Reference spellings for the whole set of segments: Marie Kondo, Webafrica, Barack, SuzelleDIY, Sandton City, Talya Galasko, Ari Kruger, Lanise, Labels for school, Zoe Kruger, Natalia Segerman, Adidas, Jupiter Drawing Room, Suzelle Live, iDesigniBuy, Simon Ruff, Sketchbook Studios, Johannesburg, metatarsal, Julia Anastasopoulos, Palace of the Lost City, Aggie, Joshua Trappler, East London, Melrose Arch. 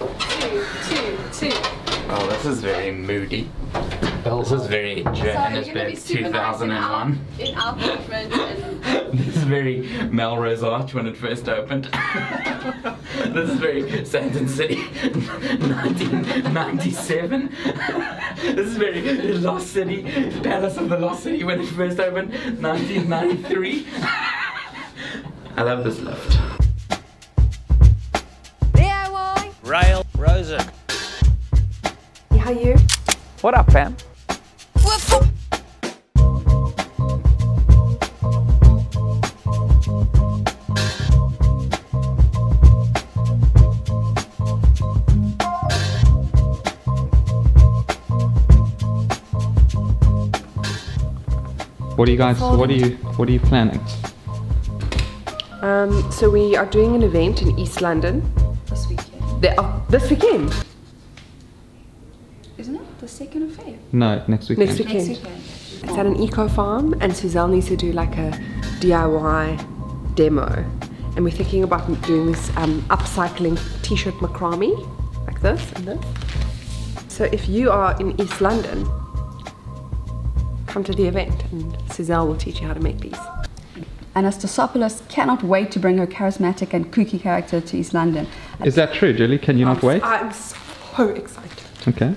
2, 2, 2. Oh, this is very moody. This is very Johannesburg 2001. In our apartment. And this is very Melrose Arch when it first opened. This is very Sandton City 1997. This is very Lost City, Palace of the Lost City when it first opened 1993. I love this lift. DIY Rail Rosen. How are you? What up, fam? What are you guys? What are you planning? So we are doing an event in East London this weekend. This weekend. Isn't it the 2nd of Feb? No, next weekend. It's at an eco farm, and Suzelle needs to do like a DIY demo, and we're thinking about doing this upcycling t-shirt macrame, like this and this. So if you are in East London, come to the event, and Suzelle will teach you how to make these. Anastasopoulos cannot wait to bring her charismatic and kooky character to East London. Is that true, Julie? Can you not wait? I'm so excited. Okay.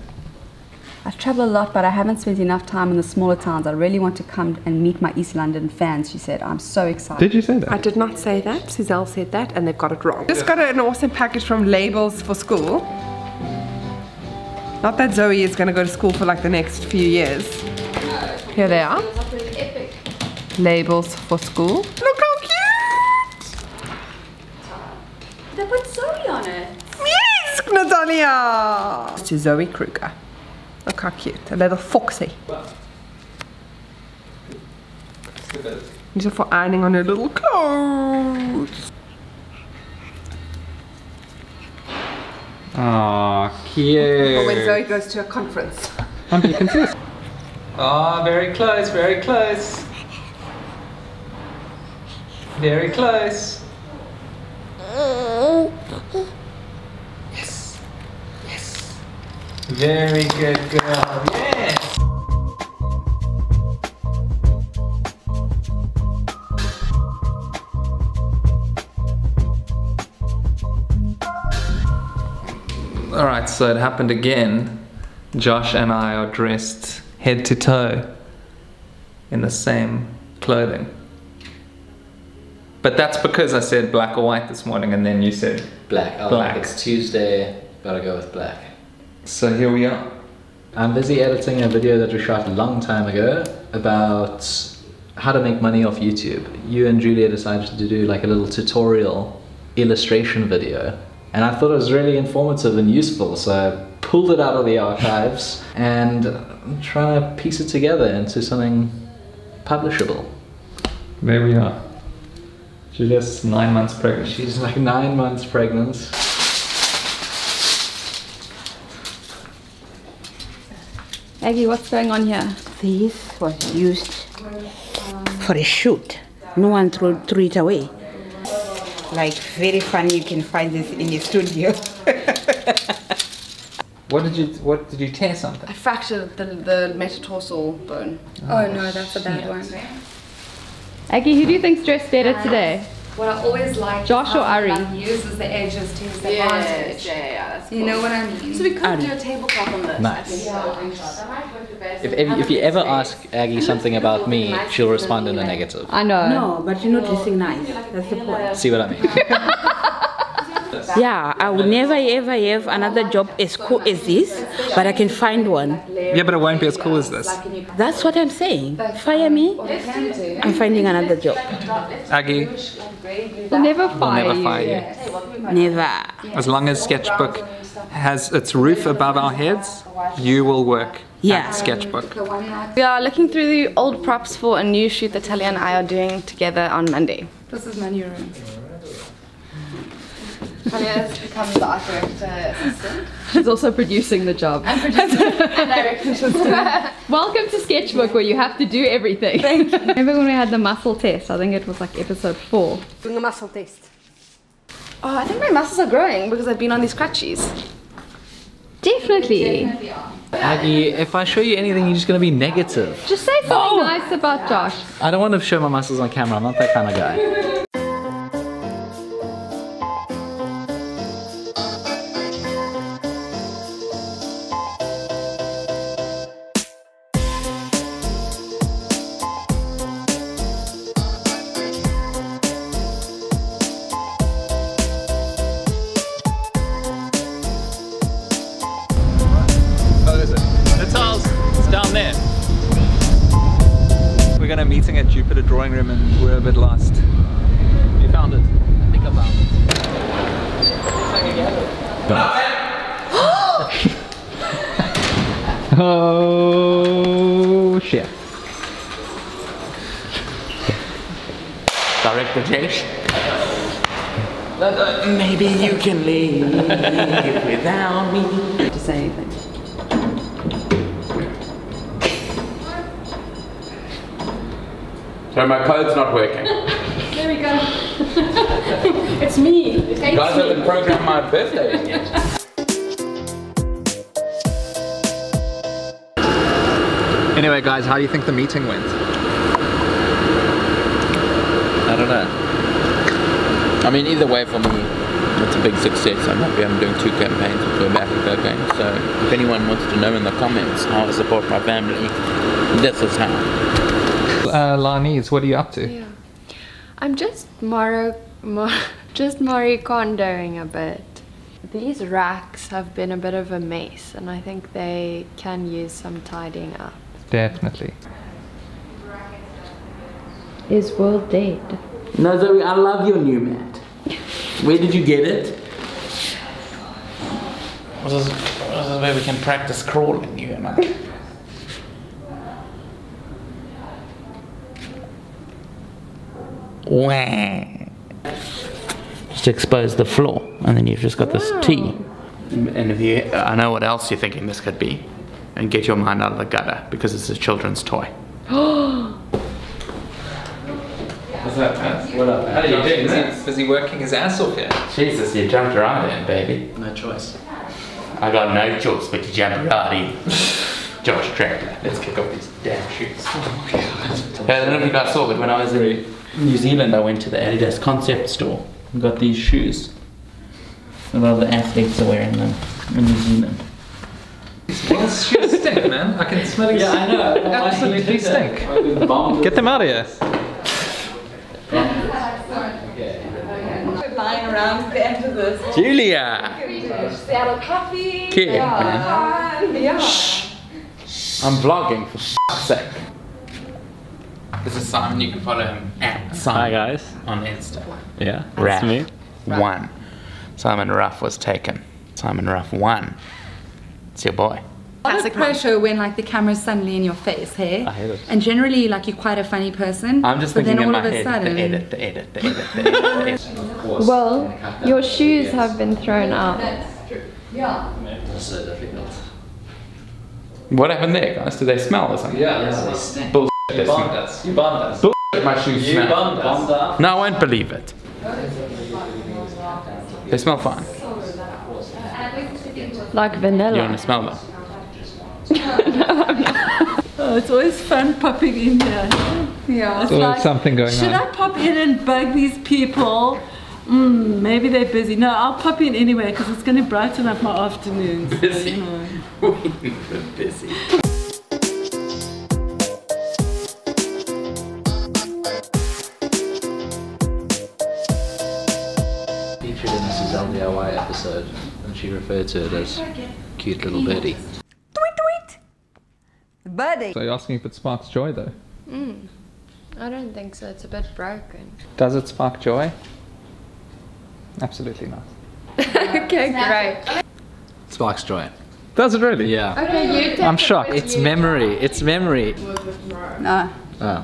I've travelled a lot, but I haven't spent enough time in the smaller towns. I really want to come and meet my East London fans, she said. I'm so excited. Did you say that? I did not say that. Suzelle said that, and they've got it wrong. Just got an awesome package from Labels for School. Not that Zoe is going to go to school for like the next few years. Here they are. Labels for School. Look how cute! They put Zoe on it. Yes, Natalia! To Zoe Kruger. Look how cute, a little foxy. These are for ironing on her little clothes. Aw, cute. Or when Zoe goes to a conference. I'm confused. Ah, very close, very close. Very close. Yes, yes. Very good girl, yes. All right, so it happened again. Josh and I are dressed head to toe in the same clothing. But that's because I said black or white this morning, and then you said black. Black. It's Tuesday, gotta go with black. So here we are. I'm busy editing a video that we shot a long time ago about how to make money off YouTube. You and Julia decided to do like a little tutorial illustration video, and I thought it was really informative and useful, so I pulled it out of the archives and I'm trying to piece it together into something publishable. There we are. She's just 9 months pregnant. She's like 9 months pregnant. Aggie, what's going on here? This was used for a shoot. No one threw it away. Like, very funny, you can find this in the studio. What did you tear something? I fractured the metatarsal bone. Oh no, that's a bad one. Aggie, who do you think's dressed better today? What I always like, Josh or Ari? Uses the edges to his advantage. Yeah, that's cool. You know what I mean? So we could do a tablecloth on this. Nice. Yeah. If you ever ask Aggie something about me, she'll respond in the negative. I know. No, but you're not dressing nice. That's the point. See what I mean? Yeah, I will never ever have another job as cool as this, but I can find one. Yeah, but it won't be as cool as this. That's what I'm saying. Fire me, I'm finding another job. Aggie, we'll never fire you. Never. As long as Sketchbook has its roof above our heads, you will work at Sketchbook. We are looking through the old props for a new shoot that Talya and I are doing together on Monday. This is my new room. Talya has become the art director assistant. She's also producing the job. I'm producing and directing assistant. Welcome to Sketchbook, where you have to do everything. Thank you. Remember when we had the muscle test? I think it was like episode 4. Doing a muscle test. Oh, I think my muscles are growing because I've been on these crutches. Definitely. Aggie, if I show you anything, you're just going to be negative. Just say something nice about Josh. I don't want to show my muscles on camera. I'm not that kind of guy. At Jupiter Drawing Room, and we're a bit lost. You found it? I think I found it. Oh shit! Director James, maybe you can leave without me. Just say anything. So my code's not working. There we go. It's me. You guys haven't programmed my birthday in yet. Anyway guys, how do you think the meeting went? I don't know. I mean, either way for me, it's a big success. I'm happy I'm doing 2 campaigns with Web Africa again. So if anyone wants to know in the comments how to support my family, this is how. Lanise, what are you up to? Yeah. I'm just Marie Kondoing a bit. These racks have been a bit of a mess, and I think they can use some tidying up. Definitely. Is World dead? No, Zoe, I love your new mat. Where did you get it? This is where we can practice crawling, you and I. Just expose the floor, and then you've just got this T. And if you, I know what else you're thinking this could be, and get your mind out of the gutter because it's a children's toy. What's up, man? What up? How are you doing? Busy working his ass off here. Jesus, you jumped around in, baby. No choice. I got no choice but to jump around in. Josh Trappler. Let's kick off these damn shoes. Oh my God. I don't know if you guys saw, but when I was in New Zealand, I went to the Adidas concept store and got these shoes. A lot of the athletes are wearing them in New Zealand. These shoes stink, man. I can smell it. Yeah, I know. Absolutely stink. Get them out of here. Lying around the end of this. Julia. Coffee. Kid, man. Shh. I'm vlogging for fuck's sake. This is Simon, you can follow him at Simon. Hi guys. On Insta. Yeah, that's me. One. Simon Ruff was taken. Simon Ruff won. It's your boy. Classic pressure when like the camera's suddenly in your face, hey? I hate it. And generally like you're quite a funny person. I'm just thinking in my head, the edit. Well, your shoes have been thrown out. That's true. Yeah. That's so difficult. What happened there, guys? Do they smell or something? Yeah, they stink. Bullshit. You bombed us. You bombed us. Bullshit, my shoes smell. You bombed us. No, I won't believe it. They smell fine. Like vanilla. You want to smell them? No, I'm not. Oh, it's always fun popping in here. Yeah, it's like, something going on. Should I pop in and bug these people? Maybe they're busy. No, I'll pop in anyway because it's going to brighten up my afternoon. Busy. So, you know. Busy. In the SuzelleDIY episode, and she referred to it as cute little birdie. Tweet tweet! Birdie! So you're asking if it sparks joy though? I don't think so, it's a bit broken. Does it spark joy? Absolutely not. Okay, great. It sparks joy. Does it really? Yeah. Okay, you take I'm shocked. It's memory, it's memory. No. Oh.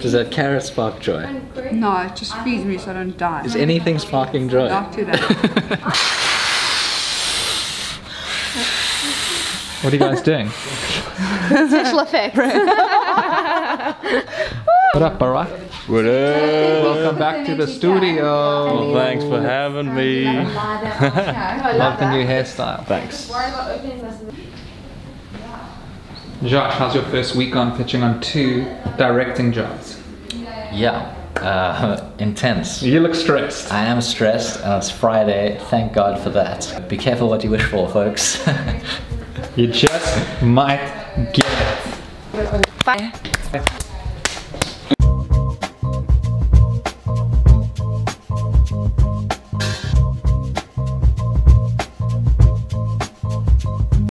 Does that carrot spark joy? No, it just feeds me so I don't die. Is anything sparking joy? Not today. What are you guys doing? Special effects. What up, Barack? What up? Welcome back to the studio. Well, thanks for having me. Love the new hairstyle. Thanks. Josh, how's your first week on pitching on two directing jobs? Yeah, intense. You look stressed. I am stressed, and it's Friday. Thank God for that. Be careful what you wish for, folks. You just might get it. Bye.